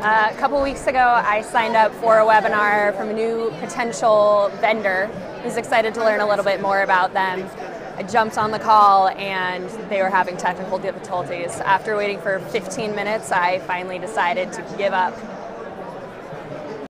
A couple weeks ago, I signed up for a webinar from a new potential vendor who's excited to learn a little bit more about them. I jumped on the call and they were having technical difficulties. After waiting for 15 minutes, I finally decided to give up.